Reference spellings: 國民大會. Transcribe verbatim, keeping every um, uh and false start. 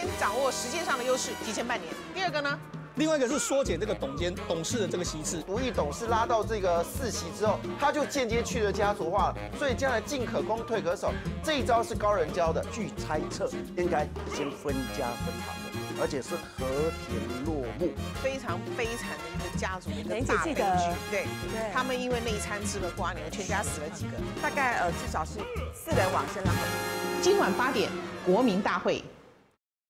先掌握时间上的优势，提前半年。第二个呢？ 另外一个是缩减这个董监董事的这个席次，独立董事拉到这个四席之后，他就间接去了家族化了，所以将来进可攻退可守，这一招是高人教的。据猜测，应该先分家分好的，而且是和平落幕。非常悲惨的一个家族的一个大悲剧，对，他们因为那一餐吃了瓜牛，全家死了几个，大概呃至少是四人往生了。今晚八点，国民大会。